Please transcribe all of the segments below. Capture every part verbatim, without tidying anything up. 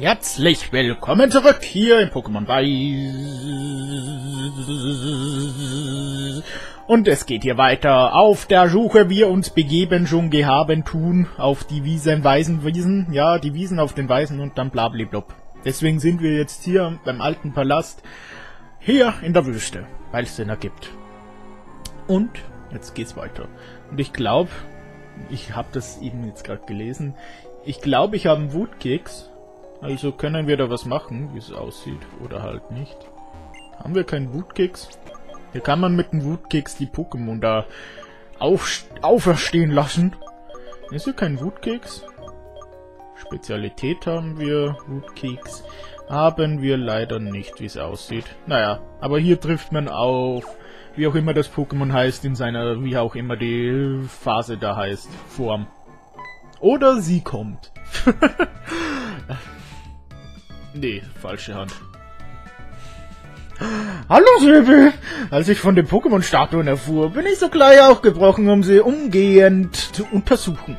Herzlich willkommen zurück hier im Pokémon Weiß. Und es geht hier weiter auf der Suche. Wir uns begeben, schon gehaben tun, auf die Wiesen, weißen Wiesen. Ja, die Wiesen auf den Weißen und dann blablablub. Deswegen sind wir jetzt hier beim alten Palast, hier in der Wüste, weil es den ergibt. Und jetzt geht's weiter. Und ich glaube, ich habe das eben jetzt gerade gelesen, ich glaube, ich habe einen Wutkeks. Also können wir da was machen, wie es aussieht, oder halt nicht. Haben wir keinen Wutkeks? Hier kann man mit dem Wutkeks die Pokémon da auf, auferstehen lassen. Ist hier kein Wutkeks? Spezialität haben wir, Wutkeks haben wir leider nicht, wie es aussieht. Naja, aber hier trifft man auf, wie auch immer das Pokémon heißt, in seiner, wie auch immer die Phase da heißt, Form. Oder sie kommt. Nee, falsche Hand. Hallo Söbel! Als ich von den Pokémon-Statuen erfuhr, bin ich sogleich aufgebrochen, um sie umgehend zu untersuchen.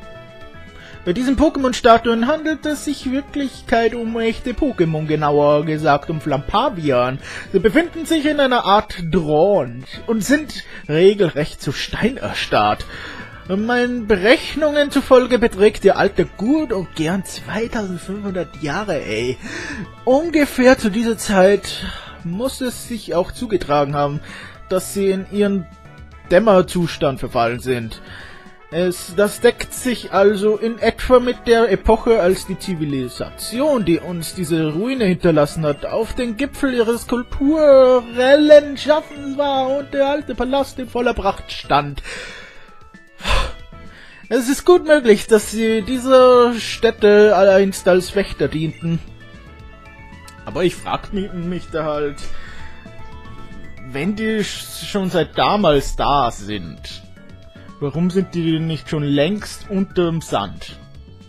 Bei diesen Pokémon-Statuen handelt es sich in Wirklichkeit um echte Pokémon, genauer gesagt um Flampivian. Sie befinden sich in einer Art Drawn und sind regelrecht zu Stein erstarrt. Meinen Berechnungen zufolge beträgt ihr Alter gut und gern zweitausendfünfhundert Jahre, ey. Ungefähr zu dieser Zeit muss es sich auch zugetragen haben, dass sie in ihren Dämmerzustand verfallen sind. Es, das deckt sich also in etwa mit der Epoche, als die Zivilisation, die uns diese Ruine hinterlassen hat, auf den Gipfel ihres kulturellen Schaffens war und der alte Palast in voller Pracht stand. Es ist gut möglich, dass sie dieser Stätte alleinst als Wächter dienten. Aber ich frag mich da halt, wenn die schon seit damals da sind, warum sind die nicht schon längst unterm Sand?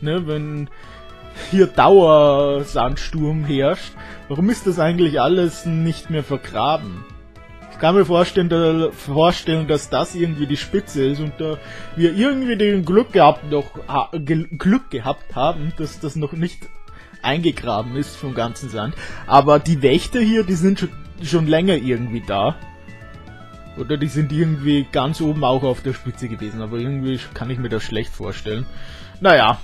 Ne, wenn hier Dauersandsturm herrscht, warum ist das eigentlich alles nicht mehr vergraben? Ich kann mir vorstellen, da, vorstellen, dass das irgendwie die Spitze ist und da wir irgendwie den Glück gehabt, noch, ha, Glück gehabt haben, dass das noch nicht eingegraben ist vom ganzen Sand. Aber die Wächter hier, die sind schon, schon länger irgendwie da. Oder die sind irgendwie ganz oben auch auf der Spitze gewesen, aber irgendwie kann ich mir das schlecht vorstellen. Naja.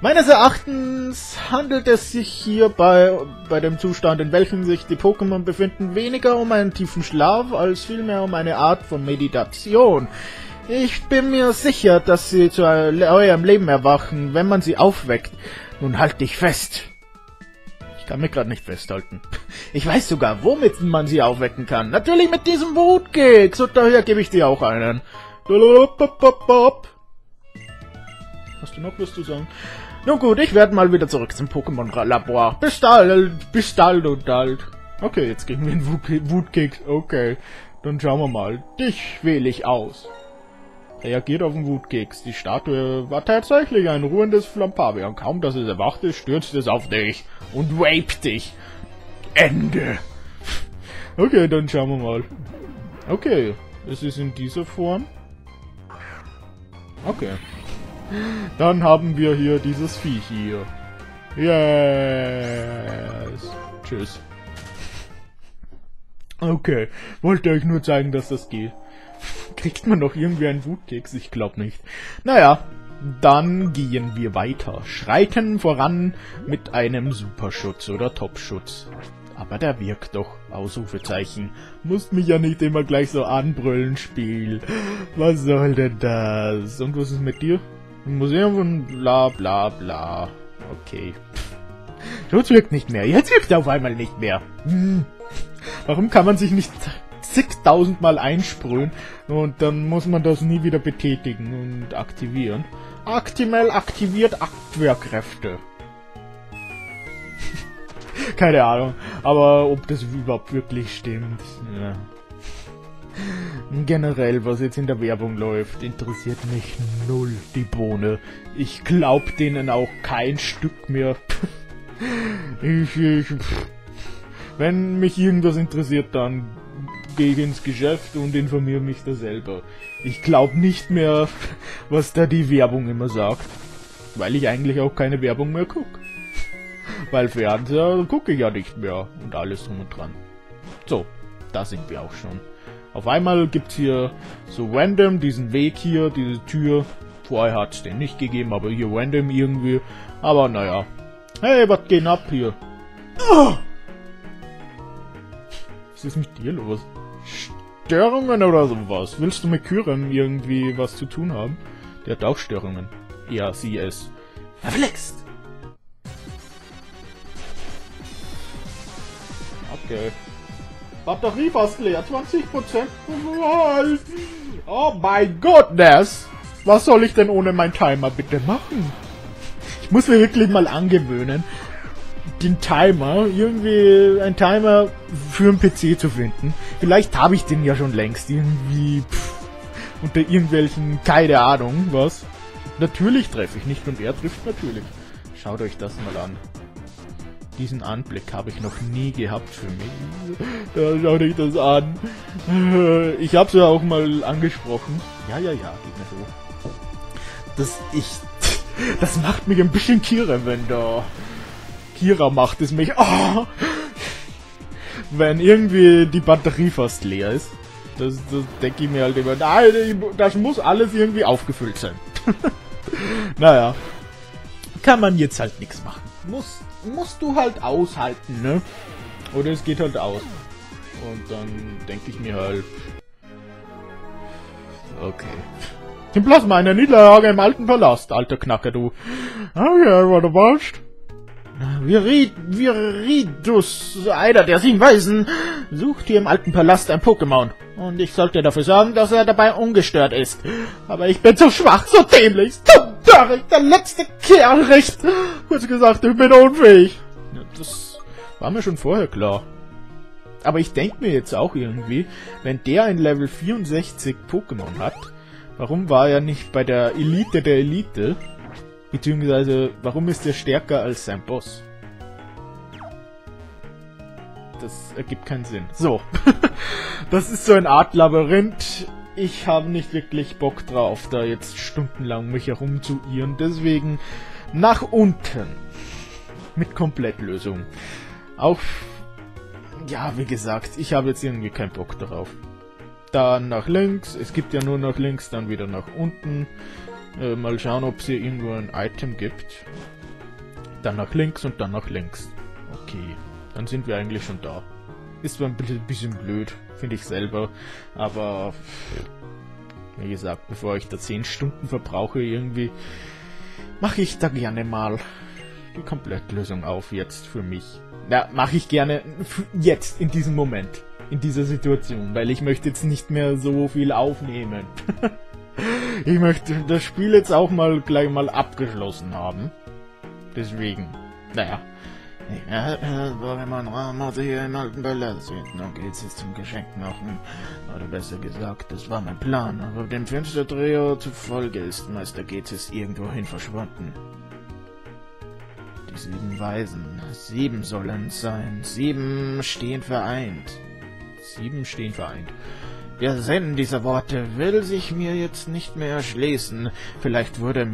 Meines Erachtens handelt es sich hier bei, bei dem Zustand, in welchem sich die Pokémon befinden, weniger um einen tiefen Schlaf, als vielmehr um eine Art von Meditation. Ich bin mir sicher, dass sie zu eurem Leben erwachen, wenn man sie aufweckt. Nun halt dich fest. Ich kann mich gerade nicht festhalten. Ich weiß sogar, womit man sie aufwecken kann. Natürlich mit diesem Wutkeks, und daher gebe ich dir auch einen. Hast du noch was zu sagen? Nun gut, ich werde mal wieder zurück zum Pokémon-Labor. Bis bald, bis bald und bald. Okay, jetzt gehen wir in Wutkeks. Okay, dann schauen wir mal. Dich wähle ich aus. Reagiert auf den Wutkeks. Die Statue war tatsächlich ein ruhendes Flampivian. Kaum, dass es erwacht ist, stürzt es auf dich und wapt dich. Ende. Okay, dann schauen wir mal. Okay, es ist in dieser Form. Okay. Dann haben wir hier dieses Vieh hier. Yes. Tschüss. Okay. Wollte euch nur zeigen, dass das geht. Kriegt man noch irgendwie einen Wutkeks? Ich glaube nicht. Naja, dann gehen wir weiter. Schreiten voran mit einem Superschutz oder Topschutz. Aber der wirkt doch. Ausrufezeichen. Musst mich ja nicht immer gleich so anbrüllen, Spiel. Was soll denn das? Und was ist mit dir? Museum von bla bla bla. Okay. Schutz wirkt nicht mehr. Jetzt wirkt er auf einmal nicht mehr. Hm. Warum kann man sich nicht zigtausendmal einsprühen und dann muss man das nie wieder betätigen und aktivieren? Aktimel aktiviert Abwehrkräfte. Keine Ahnung. Aber ob das überhaupt wirklich stimmt. Ja. Generell, was jetzt in der Werbung läuft, interessiert mich null die Bohne. Ich glaub denen auch kein Stück mehr. ich, ich, wenn mich irgendwas interessiert, dann gehe ich ins Geschäft und informiere mich da selber. Ich glaub nicht mehr, was da die Werbung immer sagt, weil ich eigentlich auch keine Werbung mehr gucke. Weil Fernseher gucke ich ja nicht mehr und alles drum und dran. So, da sind wir auch schon. Auf einmal gibt es hier so random diesen Weg hier, diese Tür. Vorher hat es den nicht gegeben, aber hier random irgendwie. Aber naja. Hey, was geht ab hier? Oh! Was ist mit dir los? Störungen oder sowas? Willst du mit Kyrem irgendwie was zu tun haben? Der hat auch Störungen. Ja, sie ist verflixt. Okay. Batterie fast leer, zwanzig Prozent verhalten. Oh mein Gottness! Was soll ich denn ohne meinen Timer bitte machen? Ich muss mir wirklich mal angewöhnen, den Timer, irgendwie einen Timer für einen P C zu finden. Vielleicht habe ich den ja schon längst irgendwie pff, unter irgendwelchen, keine Ahnung, was. Natürlich treffe ich nicht und er trifft natürlich. Schaut euch das mal an. Diesen Anblick habe ich noch nie gehabt für mich. Da schaut euch das an. Ich habe es ja auch mal angesprochen. Ja, ja, ja, geht mir so. Dass ich... Das macht mich ein bisschen Kira, wenn da... Kira macht es mich... Oh! Wenn irgendwie die Batterie fast leer ist. Das, das denke ich mir halt immer. Nein, das muss alles irgendwie aufgefüllt sein. Naja. Kann man jetzt halt nichts machen. Muss, musst du halt aushalten, ne? Oder es geht halt aus. Und dann denke ich mir halt... Okay. Team Plasma, eine Niederlage im alten Palast, alter Knacker, du. Ah ja, war der Wurst. Viridus, einer der sieben Weisen, sucht hier im alten Palast ein Pokémon. Und ich sollte dafür sorgen, dass er dabei ungestört ist. Aber ich bin so schwach, so dämlich, so dörrig, der letzte Kerl recht. Kurz gesagt, ich bin unfähig. Ja, das war mir schon vorher klar. Aber ich denke mir jetzt auch irgendwie, wenn der ein Level vierundsechzig Pokémon hat, warum war er nicht bei der Elite der Elite? Beziehungsweise, warum ist er stärker als sein Boss? Das ergibt keinen Sinn. So. Das ist so eine Art Labyrinth. Ich habe nicht wirklich Bock drauf, da jetzt stundenlang mich herumzuirren. Deswegen nach unten. Mit Komplettlösung. Auch, ja, wie gesagt, ich habe jetzt irgendwie keinen Bock drauf. Dann nach links. Es gibt ja nur nach links, dann wieder nach unten. Äh, mal schauen, ob es hier irgendwo ein Item gibt. Dann nach links und dann nach links. Okay, dann sind wir eigentlich schon da. Ist zwar ein bisschen blöd, finde ich selber, aber wie gesagt, bevor ich da zehn Stunden verbrauche irgendwie, mache ich da gerne mal die Komplettlösung auf jetzt für mich. Na, mache ich gerne jetzt, in diesem Moment, in dieser Situation, weil ich möchte jetzt nicht mehr so viel aufnehmen. Ich möchte das Spiel jetzt auch mal gleich mal abgeschlossen haben. Deswegen, naja. Pokémon Ramoth hier im alten Palast finden. Und geht's jetzt zum Geschenk machen. Oder besser gesagt, das war mein Plan. Aber dem Fensterdreher zufolge ist Meister Geht's irgendwohin verschwunden. Die sieben Weisen. Sieben sollen es sein. Sieben stehen vereint. Sieben stehen vereint. Der Sinn dieser Worte will sich mir jetzt nicht mehr erschließen. Vielleicht wurde,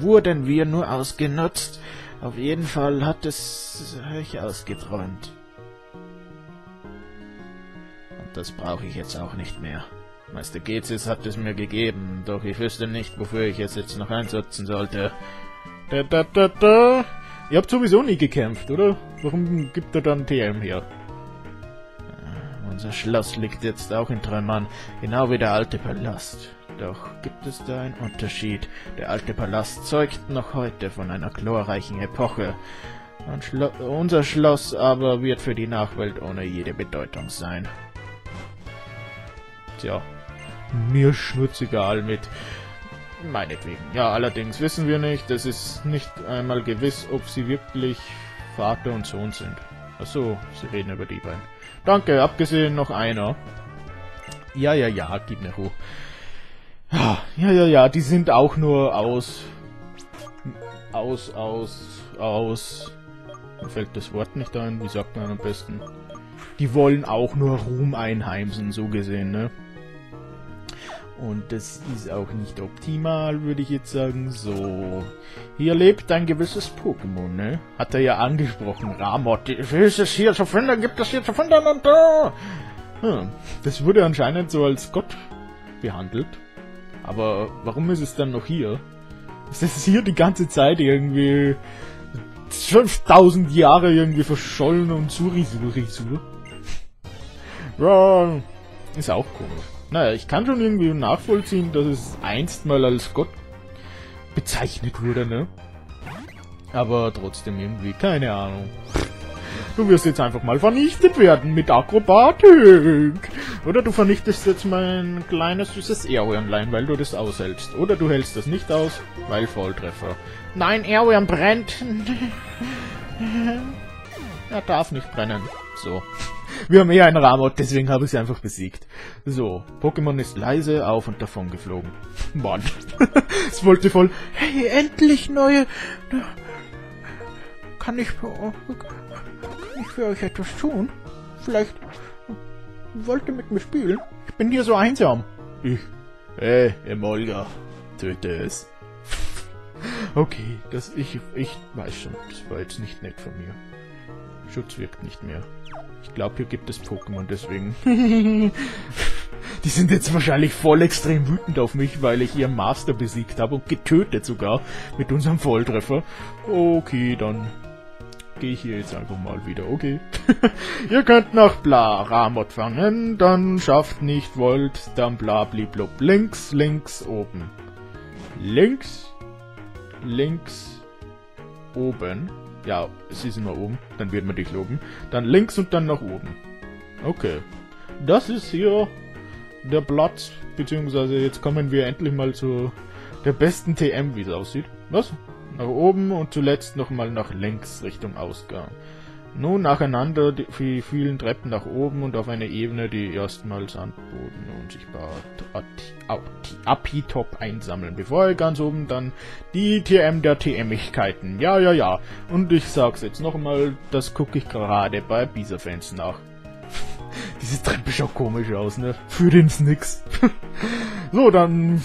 wurden wir nur ausgenutzt. Auf jeden Fall hat es sich ausgeträumt. Und das brauche ich jetzt auch nicht mehr. Meister Geht's hat es mir gegeben, doch ich wüsste nicht, wofür ich es jetzt noch einsetzen sollte. Da, da, da, da. Ihr habt sowieso nie gekämpft, oder? Warum gibt er dann T M her? Unser Schloss liegt jetzt auch in Trümmern, genau wie der alte Palast. Doch gibt es da einen Unterschied. Der alte Palast zeugt noch heute von einer glorreichen Epoche. Und Schlo- unser Schloss aber wird für die Nachwelt ohne jede Bedeutung sein. Tja, mir schwitzt egal mit. Meinetwegen. Ja, allerdings wissen wir nicht, es ist nicht einmal gewiss, ob sie wirklich Vater und Sohn sind. Achso, sie reden über die beiden. Danke, abgesehen noch einer. Ja, ja, ja, gib mir hoch. Ja, ja, ja, die sind auch nur aus... Aus, aus, aus... Mir fällt das Wort nicht ein, wie sagt man am besten? Die wollen auch nur Ruhm einheimsen, so gesehen, ne? Und das ist auch nicht optimal, würde ich jetzt sagen. So, hier lebt ein gewisses Pokémon, ne? Hat er ja angesprochen. Ramoth, ist es hier zu finden? Gibt es hier zu finden? Und da? Hm. Das wurde anscheinend so als Gott behandelt. Aber warum ist es dann noch hier? Ist es hier die ganze Zeit irgendwie fünftausend Jahre irgendwie verschollen und Surisur? Ja, ist auch komisch. Naja, ich kann schon irgendwie nachvollziehen, dass es einst mal als Gott bezeichnet wurde, ne? Aber trotzdem irgendwie, keine Ahnung. Du wirst jetzt einfach mal vernichtet werden mit Akrobatik. Oder du vernichtest jetzt mein kleines süßes Erwärmlein, weil du das aushältst. Oder du hältst das nicht aus, weil Volltreffer. Nein, Erwärm brennt. Er darf nicht brennen. So. Wir haben eher einen Ramoth, deswegen habe ich sie einfach besiegt. So, Pokémon ist leise auf und davon geflogen. Mann. Es wollte voll... Hey, endlich neue... Kann ich... Kann ich für euch etwas tun? Vielleicht... Wollt ihr mit mir spielen? Ich bin hier so einsam. Ich... Hey, Emolga. Töte es. Okay, das... Ich... Ich weiß schon. Das war jetzt nicht nett von mir. Schutz wirkt nicht mehr. Ich glaube, hier gibt es Pokémon, deswegen... Die sind jetzt wahrscheinlich voll extrem wütend auf mich, weil ich ihren Master besiegt habe und getötet sogar mit unserem Volltreffer. Okay, dann gehe ich hier jetzt einfach mal wieder. Okay. Ihr könnt nach Bla Ramoth fangen, dann schafft nicht Volt, dann bla bliblub. Links, links, oben. Links, links, oben. Ja, es ist immer oben, dann wird man dich loben. Dann links und dann nach oben. Okay. Das ist hier der Platz, beziehungsweise jetzt kommen wir endlich mal zu der besten T M, wie es aussieht. Was? Nach oben und zuletzt nochmal nach links Richtung Ausgang. Nun nacheinander die vielen Treppen nach oben und auf eine Ebene, die erstmals Sandboden und sichtbar Api-Top einsammeln. Bevor ihr ganz oben dann die T M der T M-Igkeiten. Ja, ja, ja. Und ich sag's jetzt nochmal, das gucke ich gerade bei Bisa-Fans nach. Diese Treppe schaut komisch aus, ne? Führt ins Nix. So, dann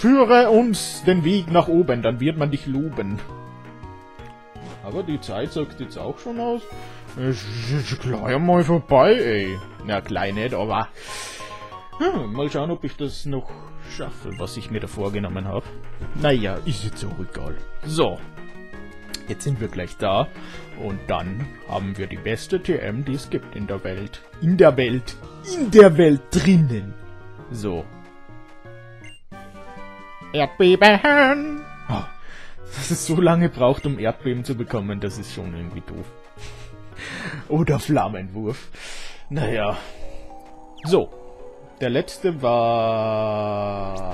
führe uns den Weg nach oben, dann wird man dich loben. Aber die Zeit sagt jetzt auch schon aus. Klar mal vorbei, ey. Na, klein nicht, aber... Hm, mal schauen, ob ich das noch schaffe, was ich mir da vorgenommen habe. Naja, ist jetzt auch egal. So. Jetzt sind wir gleich da. Und dann haben wir die beste T M, die es gibt in der Welt. In der Welt. In der Welt drinnen. So. Erdbeben! Oh. Dass es so lange braucht, um Erdbeben zu bekommen, das ist schon irgendwie doof. Oder Flammenwurf. Naja. So. Der letzte war...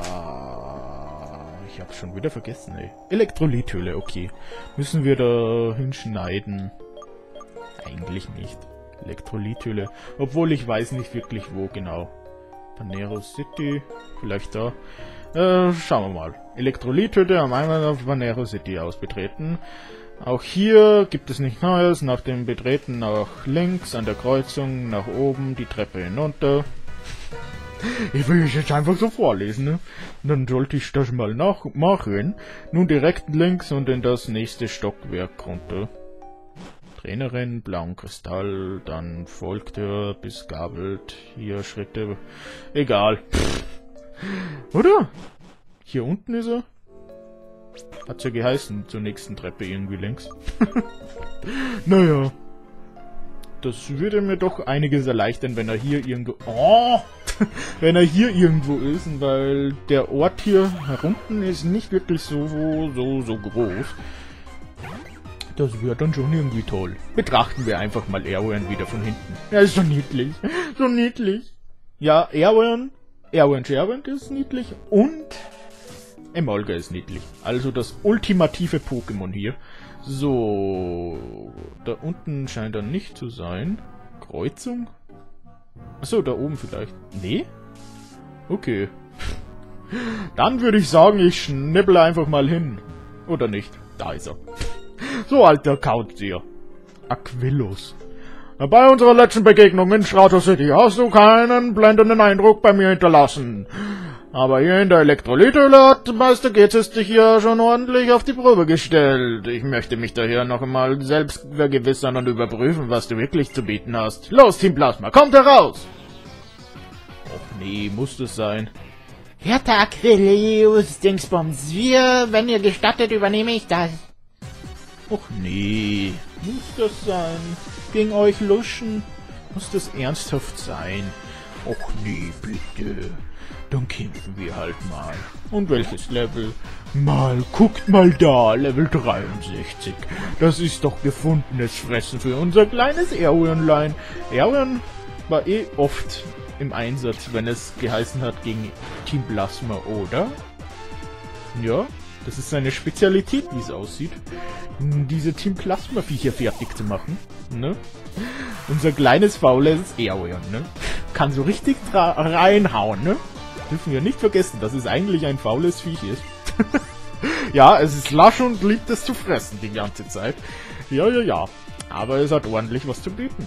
Ich hab's schon wieder vergessen, ey. Elektrolythülle, okay. Müssen wir da hinschneiden? Eigentlich nicht. Elektrolythülle. Obwohl ich weiß nicht wirklich wo genau. Vanero City, vielleicht da. Äh, schauen wir mal. Elektrolythülle am Eingang auf Vanero City ausbetreten. Auch hier gibt es nichts Neues. Nach dem Betreten nach links, an der Kreuzung, nach oben, die Treppe hinunter. Ich will es jetzt einfach so vorlesen, ne? Dann sollte ich das mal nachmachen. Nun direkt links und in das nächste Stockwerk runter. Trainerin, blauen Kristall, dann folgte bis Gabelt, hier Schritte, egal. Pff. Oder? Hier unten ist er? Hat's ja geheißen, zur nächsten Treppe irgendwie links. Naja. Das würde mir doch einiges erleichtern, wenn er hier irgendwo... Oh! Wenn er hier irgendwo ist, weil der Ort hier unten ist nicht wirklich so, so, so groß. Das wird dann schon irgendwie toll. Betrachten wir einfach mal Erwin wieder von hinten. Er ist so niedlich. So niedlich. Ja, Erwin. Erwin Scherwink ist niedlich. Und Emolga ist niedlich. Also das ultimative Pokémon hier. So. Da unten scheint er nicht zu sein. Kreuzung? Achso, da oben vielleicht. Nee? Okay. Dann würde ich sagen, ich schnipple einfach mal hin. Oder nicht? Da ist er. So, alter Kauzir. Aquilus. Bei unserer letzten Begegnung in Strato City hast du keinen blendenden Eindruck bei mir hinterlassen. Aber hier in der Elektrolythülle hat Meister G-Tiste hier schon ordentlich auf die Probe gestellt. Ich möchte mich daher noch einmal selbst vergewissern und überprüfen, was du wirklich zu bieten hast. Los, Team Plasma, kommt heraus! Och nee, muss das sein. Herr Aquilus, Dingsbums, wir, wenn ihr gestattet, übernehme ich das. Och nee, muss das sein? Gegen euch luschen? Muss das ernsthaft sein? Och nee, bitte. Dann kämpfen wir halt mal. Und welches Level? Mal, guckt mal da, Level dreiundsechzig. Das ist doch gefundenes Fressen für unser kleines Erwärmlein. Erwin war eh oft im Einsatz, wenn es geheißen hat gegen Team Plasma, oder? Ja, das ist seine Spezialität, wie es aussieht, diese Team Plasma Viecher fertig zu machen, ne? Unser kleines faules Erwin, ne? Kann so richtig reinhauen, ne? Dürfen wir nicht vergessen, dass es eigentlich ein faules Viech ist. Ja, es ist lasch und liebt es zu fressen die ganze Zeit. Ja, ja, ja. Aber es hat ordentlich was zu bieten.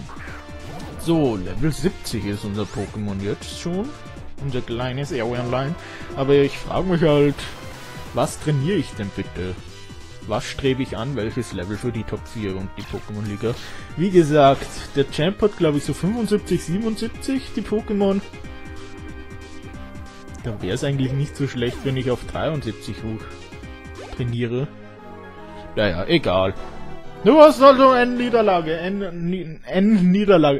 So, Level siebzig ist unser Pokémon jetzt schon. Unser kleines Erwärmlein. Aber ich frage mich halt, was trainiere ich denn bitte? Was strebe ich an? Welches Level für die Top vier und die Pokémon-Liga? Wie gesagt, der Champ hat glaube ich so fünfundsiebzig, siebenundsiebzig die Pokémon. Dann wäre es eigentlich nicht so schlecht, wenn ich auf dreiundsiebzig hoch trainiere. Naja, egal. Du hast also N-Niederlage, N-Niederlage,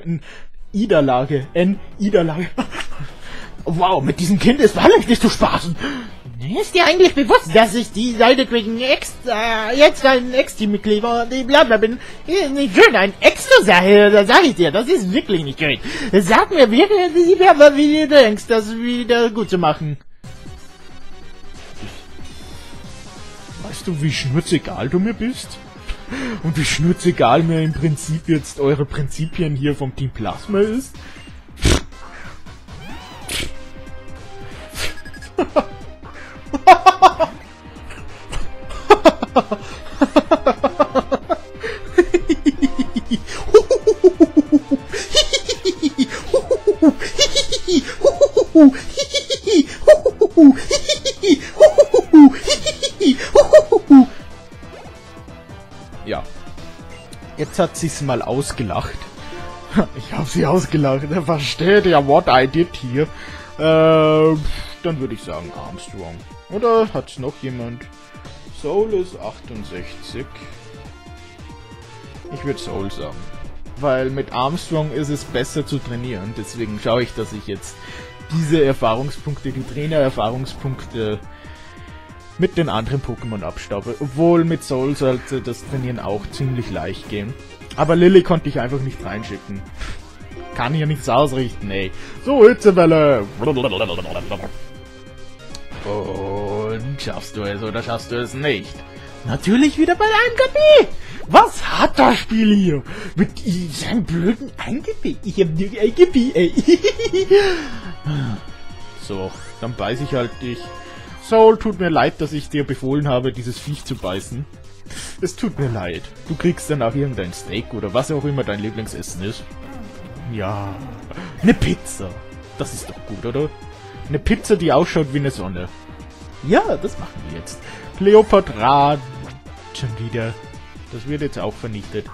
N-Niederlage, N-Niederlage. Wow, mit diesem Kind ist wahrlich nicht zu spaßen. Ist dir eigentlich bewusst, dass ich die Seite wegen Ex, äh, jetzt ein Ex-Teammitglied und blablabla bin? Ist nicht schön, ein Ex zu sein, das sag ich dir, das ist wirklich nicht schön. Sag mir wirklich, wie du denkst, das wieder gut zu machen. Weißt du, wie schnurzegal du mir bist? Und wie schnurzegal mir im Prinzip jetzt eure Prinzipien hier vom Team Plasma ist? Ja, jetzt hat sie's mal ausgelacht. Ich habe sie ausgelacht. Er versteht ja, what I did hier. Äh, dann würde ich sagen Armstrong. Oder hat's noch jemand? Soulless achtundsechzig. Ich würde Soul sagen. Weil mit Armstrong ist es besser zu trainieren. Deswegen schaue ich, dass ich jetzt diese Erfahrungspunkte, die Trainer-Erfahrungspunkte mit den anderen Pokémon abstaube. Obwohl mit Soul sollte das Trainieren auch ziemlich leicht gehen. Aber Lilly konnte ich einfach nicht reinschicken. Kann hier nichts ausrichten, ey. So, Hitzewelle! Und schaffst du es oder schaffst du es nicht? Natürlich wieder bei einem K P! Was hat das Spiel hier? Mit seinem blöden ein K P. Ich hab nur ein K P, ey. So, dann beiß ich halt dich. Soul, tut mir leid, dass ich dir befohlen habe, dieses Viech zu beißen. Es tut mir leid. Du kriegst danach irgendein Steak oder was auch immer dein Lieblingsessen ist. Ja, eine Pizza. Das ist doch gut, oder? Eine Pizza, die ausschaut wie eine Sonne. Ja, das machen wir jetzt. Kleopatra schon wieder. Das wird jetzt auch vernichtet.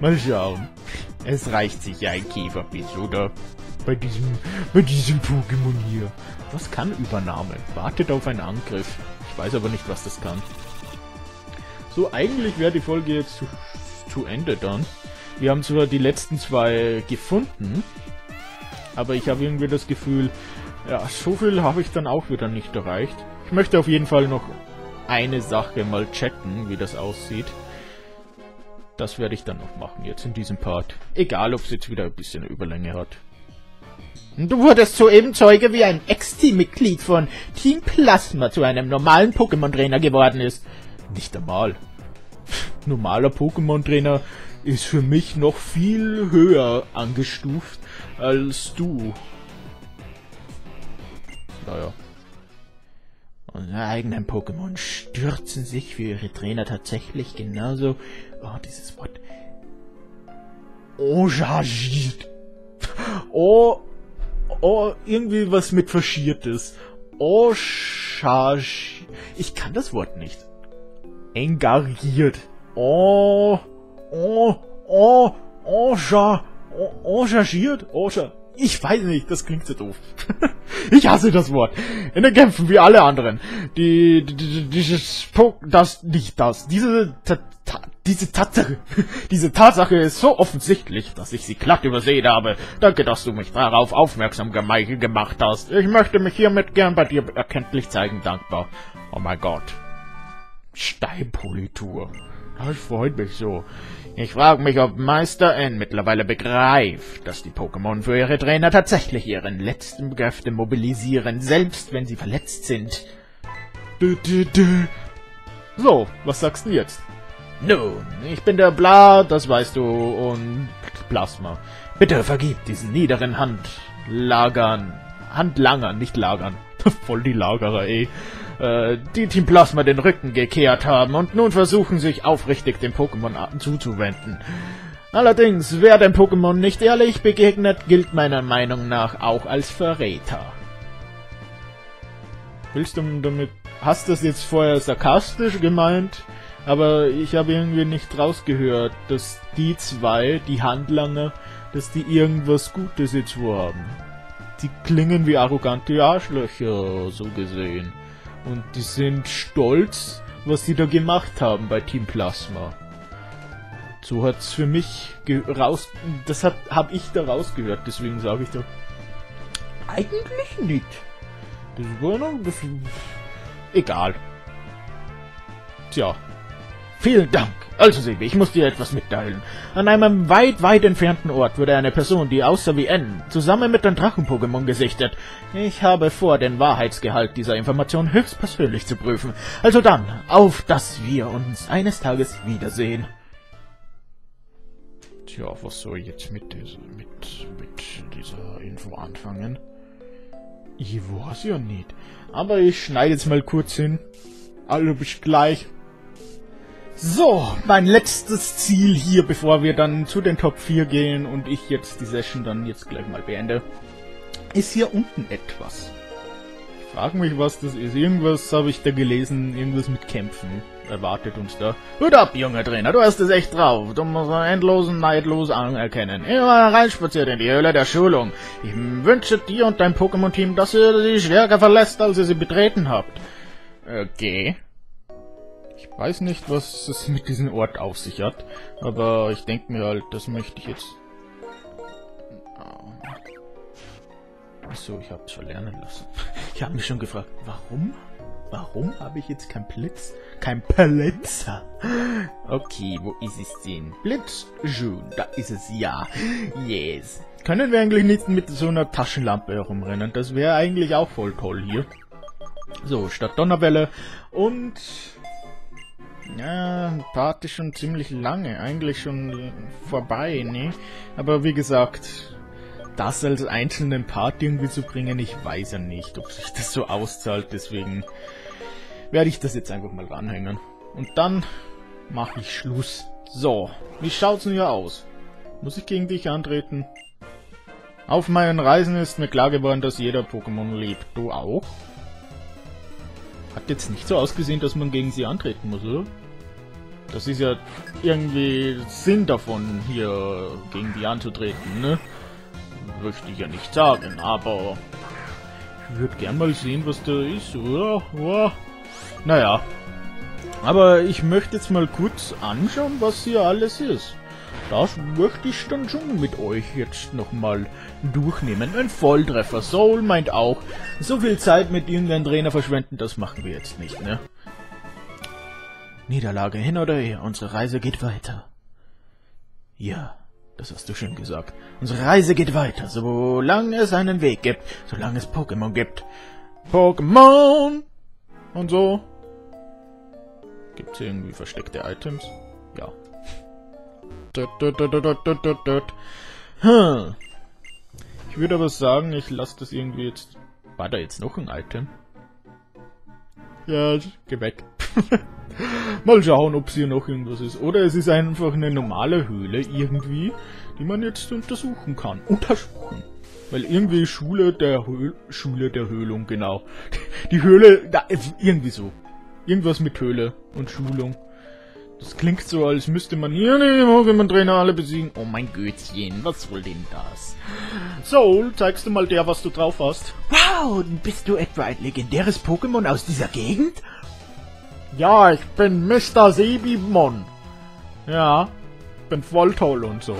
Mal schauen. Es reicht sich ja ein Käferbiss, oder? Bei diesem, bei diesem Pokémon hier. Was kann Übernahme? Wartet auf einen Angriff. Ich weiß aber nicht, was das kann. So, eigentlich wäre die Folge jetzt zu, zu Ende dann. Wir haben zwar die letzten zwei gefunden, aber ich habe irgendwie das Gefühl, ja, so viel habe ich dann auch wieder nicht erreicht. Ich möchte auf jeden Fall noch eine Sache mal checken, wie das aussieht. Das werde ich dann noch machen, jetzt in diesem Part. Egal, ob es jetzt wieder ein bisschen Überlänge hat. Du wurdest soeben Zeuge, wie ein Ex-Team-Mitglied von Team Plasma zu einem normalen Pokémon-Trainer geworden ist. Nicht einmal. Normaler Pokémon-Trainer ist für mich noch viel höher angestuft als du. Naja. Unsere eigenen Pokémon stürzen sich für ihre Trainer tatsächlich genauso... Oh, dieses Wort. Engagiert. Oh, oh, irgendwie was mit Faschiertes. Oshage. Ich kann das Wort nicht. Engagiert. Oh. Oh. Oh. Osha. Engagiert. Osha. Ich weiß nicht, das klingt so doof. Ich hasse das Wort. In den Kämpfen wie alle anderen. Die, die, die dieses das nicht das. Diese ta, ta, diese Tatsache, diese Tatsache ist so offensichtlich, dass ich sie glatt übersehen habe. Danke, dass du mich darauf aufmerksam gemacht hast. Ich möchte mich hiermit gern bei dir erkenntlich zeigen, dankbar. Oh mein Gott. Steinpolitur. Das freut mich so. Ich frage mich, ob Meister N. mittlerweile begreift, dass die Pokémon für ihre Trainer tatsächlich ihren letzten Kräfte mobilisieren, selbst wenn sie verletzt sind. Du, du, du. So, was sagst du jetzt? Nun, ich bin der Bla, das weißt du, und Plasma. Bitte vergib diesen niederen Handlagern. Handlangern, nicht Lagern. Voll die Lagerer, ey. Die Team Plasma den Rücken gekehrt haben und nun versuchen, sich aufrichtig den Pokémon-Arten zuzuwenden. Allerdings, wer dem Pokémon nicht ehrlich begegnet, gilt meiner Meinung nach auch als Verräter. Willst du damit... Hast du das jetzt vorher sarkastisch gemeint? Aber ich habe irgendwie nicht rausgehört, dass die zwei, die Handlanger, dass die irgendwas Gutes jetzt vorhaben. Die klingen wie arrogante Arschlöcher, so gesehen. Und die sind stolz, was die da gemacht haben bei Team Plasma. So hat's für mich raus... Das hat, hab ich da rausgehört, deswegen sage ich da... Eigentlich nicht. Das war noch... Das, egal. Tja. Vielen Dank. Also Sebi, ich muss dir etwas mitteilen. An einem weit, weit entfernten Ort wurde eine Person, die aussah wie N, zusammen mit den Drachen-Pokémon gesichtet. Ich habe vor, den Wahrheitsgehalt dieser Information höchstpersönlich zu prüfen. Also dann, auf dass wir uns eines Tages wiedersehen. Tja, was soll ich jetzt mit dieser, mit, mit dieser Info anfangen? Ich weiß ja nicht. Aber ich schneide jetzt mal kurz hin. Also bis gleich. So, mein letztes Ziel hier, bevor wir dann zu den Top vier gehen und ich jetzt die Session dann jetzt gleich mal beende, ist hier unten etwas. Ich frage mich, was das ist. Irgendwas habe ich da gelesen, irgendwas mit Kämpfen erwartet uns da. Hut ab, junger Trainer, du hast es echt drauf. Du musst einen endlosen neidlos anerkennen. Immer reinspaziert in die Höhle der Schulung. Ich wünsche dir und deinem Pokémon-Team, dass ihr sie stärker verlässt, als ihr sie betreten habt. Okay. Ich weiß nicht, was es mit diesem Ort auf sich hat, aber ich denke mir halt, das möchte ich jetzt... Achso, ich habe es verlernen lassen. Ich habe mich schon gefragt, warum? Warum habe ich jetzt kein Blitz? Kein Blitzer? Okay, wo ist es denn? Blitz? Schön, da ist es, ja. Yes. Können wir eigentlich nicht mit so einer Taschenlampe herumrennen? Das wäre eigentlich auch voll toll hier. So, statt Donnerwelle und... Ja, Party schon ziemlich lange, eigentlich schon vorbei, ne? Aber wie gesagt, das als einzelnen Part irgendwie zu bringen, ich weiß ja nicht, ob sich das so auszahlt, deswegen werde ich das jetzt einfach mal ranhängen. Und dann mache ich Schluss. So, wie schaut's denn hier aus? Muss ich gegen dich antreten? Auf meinen Reisen ist mir klar geworden, dass jeder Pokémon lebt. Du auch? Hat jetzt nicht so ausgesehen, dass man gegen sie antreten muss, oder? Das ist ja irgendwie Sinn davon, hier gegen die anzutreten, ne? Möchte ich ja nicht sagen, aber... Ich würde gern mal sehen, was da ist, oder? Oder? Naja. Aber ich möchte jetzt mal kurz anschauen, was hier alles ist. Das möchte ich dann schon mit euch jetzt nochmal durchnehmen. Ein Volltreffer. Soul meint auch. So viel Zeit mit irgendeinem Trainer verschwenden, das machen wir jetzt nicht, ne? Niederlage hin oder her, unsere Reise geht weiter. Ja, das hast du schön gesagt. Unsere Reise geht weiter, solange es einen Weg gibt. Solange es Pokémon gibt. Pokémon! Und so. Gibt's hier irgendwie versteckte Items? Ja. Hm. Ich würde aber sagen, ich lasse das irgendwie jetzt... War da jetzt noch ein Item? Ja, geh weg. Mal schauen, ob es hier noch irgendwas ist. Oder es ist einfach eine normale Höhle irgendwie, die man jetzt untersuchen kann. Untersuchen. Weil irgendwie Schule der Höhl Schule der Höhlung, genau. Die Höhle, da, irgendwie so. Irgendwas mit Höhle und Schulung. Das klingt so, als müsste man hier den Pokémon-Trainer alle besiegen. Oh mein Göttchen, was soll denn das? Soul, zeigst du mal der, was du drauf hast? Wow, bist du etwa ein legendäres Pokémon aus dieser Gegend? Ja, ich bin Mister Sebimon. Ja, bin voll toll und so.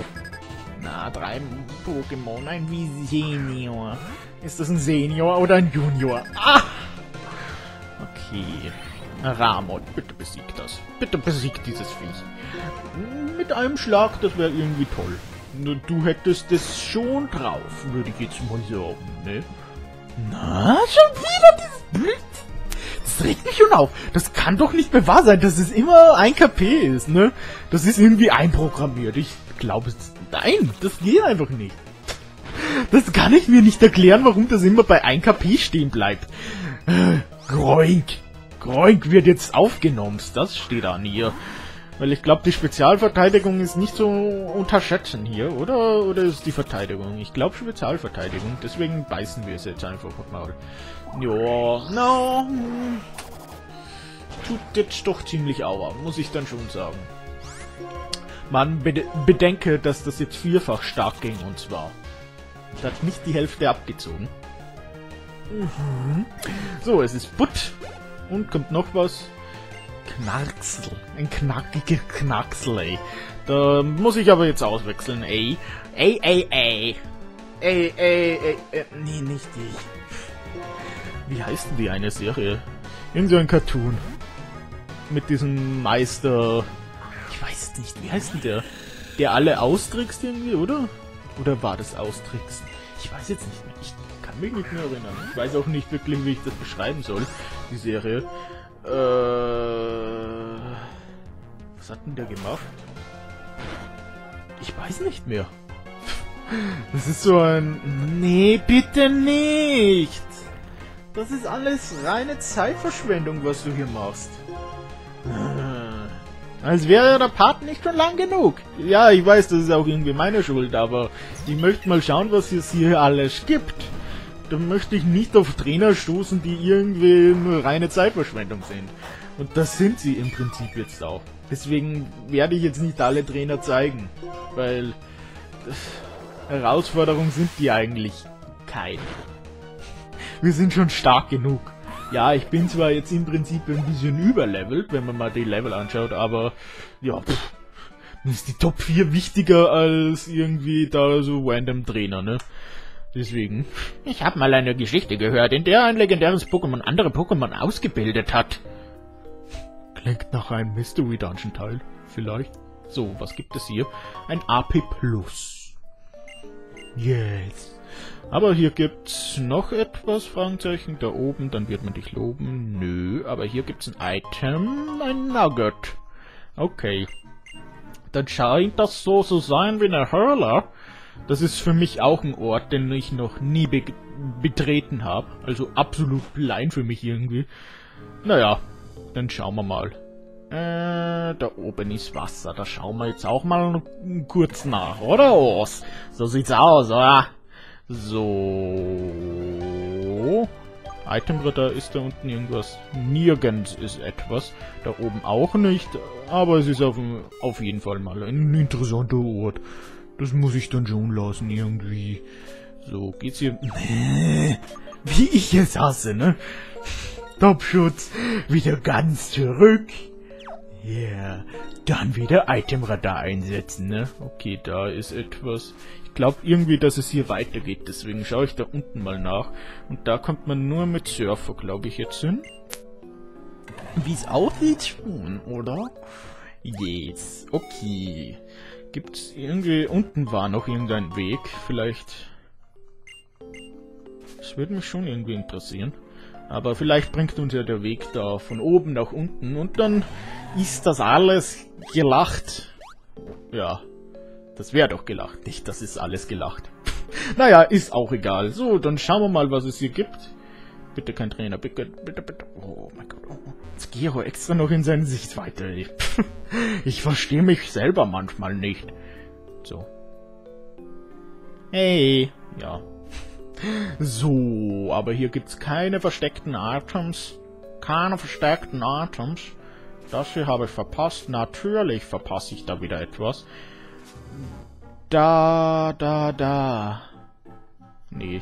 Na, drei Pokémon, ein wie Senior. Ist das ein Senior oder ein Junior? Ah! Okay. Ramoth, bitte besiegt das. Bitte besiegt dieses Viech. Mit einem Schlag, das wäre irgendwie toll. Du hättest es schon drauf, würde ich jetzt mal sagen, ne? Na, schon wieder dieses Blitz. Das regt mich schon auf. Das kann doch nicht mehr wahr sein, dass es immer ein K P ist, ne? Das ist irgendwie einprogrammiert. Ich glaube, nein, das geht einfach nicht. Das kann ich mir nicht erklären, warum das immer bei ein K P stehen bleibt. Äh, Groink. Groink wird jetzt aufgenommen, das steht an hier. Weil ich glaube, die Spezialverteidigung ist nicht so unterschätzen hier, oder? Oder ist die Verteidigung? Ich glaube, Spezialverteidigung, deswegen beißen wir es jetzt einfach mal. Joa, no. Tut jetzt doch ziemlich aua, muss ich dann schon sagen. Man bede bedenke, dass das jetzt vierfach stark gegen uns war. Das hat nicht die Hälfte abgezogen. Mhm. So, es ist Butt. Und kommt noch was? Knarksel. Ein knackiger Knarksel, ey. Da muss ich aber jetzt auswechseln, ey. Ey, ey, ey. Ey, ey, ey. Äh, nee, nicht ich. Wie heißt denn die eine Serie? Irgend so ein Cartoon. Mit diesem Meister... Ich weiß nicht, wie heißt denn der? Der alle austrickst irgendwie, oder? Oder war das Austricksen? Ich weiß jetzt nicht mehr. Ich kann mich nicht mehr erinnern. Ich weiß auch nicht wirklich, wie ich das beschreiben soll. Die Serie. Äh, was hat denn der gemacht? Ich weiß nicht mehr. Das ist so ein... Nee, bitte nicht! Das ist alles reine Zeitverschwendung, was du hier machst. Als wäre der Part nicht schon lang genug. Ja, ich weiß, das ist auch irgendwie meine Schuld, aber ich möchte mal schauen, was es hier alles gibt. Da möchte ich nicht auf Trainer stoßen, die irgendwie nur reine Zeitverschwendung sind. Und das sind sie im Prinzip jetzt auch. Deswegen werde ich jetzt nicht alle Trainer zeigen, weil Herausforderungen sind die eigentlich keine. Wir sind schon stark genug. Ja, ich bin zwar jetzt im Prinzip ein bisschen überlevelt, wenn man mal die Level anschaut, aber ja, pff, ist die Top vier wichtiger als irgendwie da so random Trainer, ne? Deswegen. Ich habe mal eine Geschichte gehört, in der ein legendäres Pokémon andere Pokémon ausgebildet hat. Klingt nach einem Mystery Dungeon Teil, vielleicht. So, was gibt es hier? Ein A P plus. Yes. Aber hier gibt's noch etwas, Fragezeichen, da oben, dann wird man dich loben. Nö, aber hier gibt's ein Item, ein Nugget. Okay. Dann scheint das so zu sein wie eine Höhle. Das ist für mich auch ein Ort, den ich noch nie be betreten habe. Also absolut klein für mich irgendwie. Naja, dann schauen wir mal. Äh, da oben ist Wasser, da schauen wir jetzt auch mal kurz nach, oder? Os? So sieht's aus, oder? So. Itemritter, ist da unten irgendwas? Nirgends ist etwas. Da oben auch nicht. Aber es ist auf, auf jeden Fall mal ein interessanter Ort. Das muss ich dann schon lassen, irgendwie. So, geht's hier... Wie ich es hasse, ne? Topschutz. Wieder ganz zurück. Ja, yeah. Dann wieder Itemradar einsetzen, ne? Okay, da ist etwas. Ich glaube irgendwie, dass es hier weitergeht, deswegen schaue ich da unten mal nach. Und da kommt man nur mit Surfer, glaube ich, jetzt hin. Wie es aussieht schon, oder? Yes, okay. Gibt's irgendwie... Unten war noch irgendein Weg, vielleicht... Das würde mich schon irgendwie interessieren. Aber vielleicht bringt uns ja der Weg da von oben nach unten und dann ist das alles gelacht. Ja, das wäre doch gelacht, nicht? Das ist alles gelacht. Naja, ist auch egal. So, dann schauen wir mal, was es hier gibt. Bitte kein Trainer, bitte, bitte, bitte. Oh mein Gott. Oh. Jetzt gehe ich extra noch in seine Sichtweite. Ich, ich verstehe mich selber manchmal nicht. So. Hey. Ja. So, aber hier gibt's keine versteckten Items. Keine versteckten Items. Das hier habe ich verpasst. Natürlich verpasse ich da wieder etwas. Da, da, da. Nee,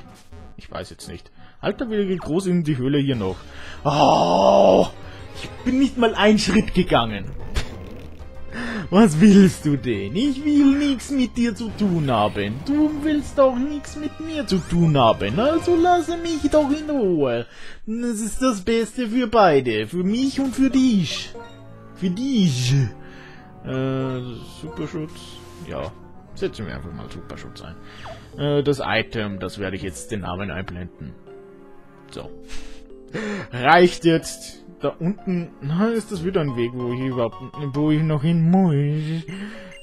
ich weiß jetzt nicht. Alter, wie groß ist die Höhle hier noch? Oh, ich bin nicht mal einen Schritt gegangen. Was willst du denn? Ich will nichts mit dir zu tun haben. Du willst doch nichts mit mir zu tun haben. Also lasse mich doch in Ruhe. Das ist das Beste für beide. Für mich und für dich. Für dich. Äh, Superschutz. Ja, setzen wir einfach mal Superschutz ein. Äh, das Item, das werde ich jetzt den Namen einblenden. So. Reicht jetzt. Da unten, na, ist das wieder ein Weg, wo ich überhaupt, wo ich noch hin muss,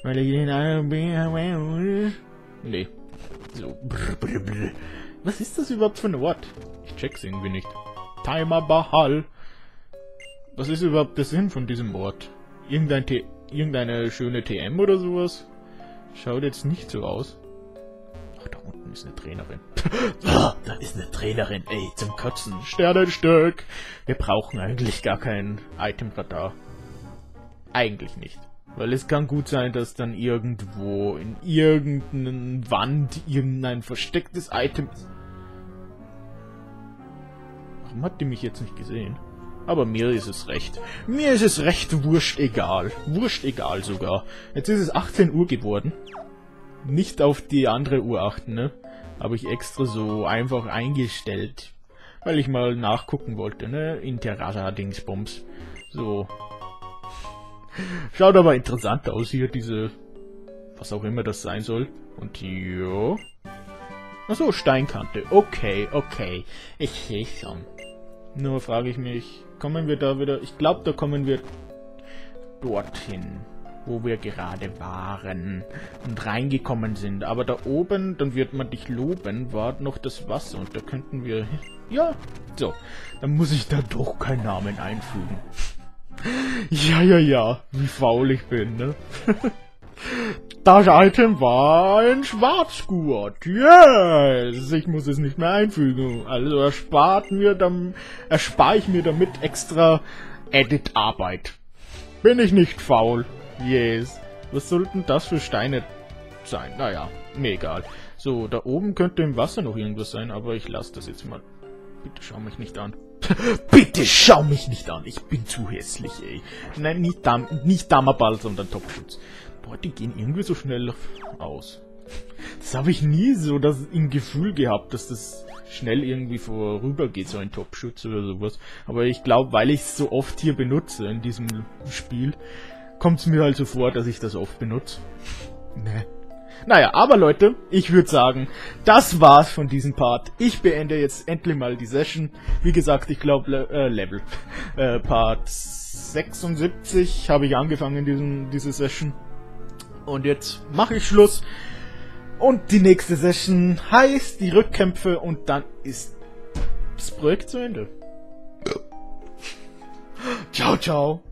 weil ich in einem bin. Nee. So. Brr, brr, brr. Was ist das überhaupt für ein Wort? Ich check's irgendwie nicht. Timer Bahal. Was ist überhaupt der Sinn von diesem Wort? Irgendein T irgendeine schöne T M oder sowas? Schaut jetzt nicht so aus. Ach, da unten ist eine Trainerin. Oh, da ist eine Trainerin, ey, zum Kotzen. Sternenstück. Wir brauchen eigentlich gar kein Itemradar. Eigentlich nicht. Weil es kann gut sein, dass dann irgendwo in irgendeiner Wand irgendein verstecktes Item ist. Warum hat die mich jetzt nicht gesehen? Aber mir ist es recht. Mir ist es recht wurscht egal. Wurscht egal sogar. Jetzt ist es achtzehn Uhr geworden. Nicht auf die andere Uhr achten, ne? Habe ich extra so einfach eingestellt, weil ich mal nachgucken wollte, ne? In Terrasa-Dingsbums. So. Schaut aber interessant aus hier, diese... was auch immer das sein soll. Und ja... achso, Steinkante. Okay, okay. Ich sehe schon. Nur frage ich mich, kommen wir da wieder... ich glaube, da kommen wir dorthin, wo wir gerade waren und reingekommen sind. Aber da oben, dann wird man dich loben, war noch das Wasser und da könnten wir... ja, so. Dann muss ich da doch keinen Namen einfügen. Ja, ja, ja. Wie faul ich bin, ne? Das Item war ein Schwarzgurt. Yes! Ich muss es nicht mehr einfügen. Also erspart mir dann... erspare ich mir damit extra Edit-Arbeit. Bin ich nicht faul. Yes. Was sollten das für Steine sein? Naja, mir egal. So, da oben könnte im Wasser noch irgendwas sein, aber ich lasse das jetzt mal. Bitte schau mich nicht an. Bitte schau mich nicht an. Ich bin zu hässlich, ey. Nein, nicht, Dam nicht Dammerball, sondern Topfschutz. Boah, die gehen irgendwie so schnell aus. Das habe ich nie so das im Gefühl gehabt, dass das schnell irgendwie vorüber geht, so ein Topfschutz oder sowas. Aber ich glaube, weil ich es so oft hier benutze in diesem Spiel, kommt es mir halt so vor, dass ich das oft benutze. Ne. Naja, aber Leute, ich würde sagen, das war's von diesem Part. Ich beende jetzt endlich mal die Session. Wie gesagt, ich glaube, Le äh, Level. Äh, Part sechsundsiebzig habe ich angefangen in diesem, diese Session. Und jetzt mache ich Schluss. Und die nächste Session heißt die Rückkämpfe und dann ist das Projekt zu Ende. Ciao, ciao.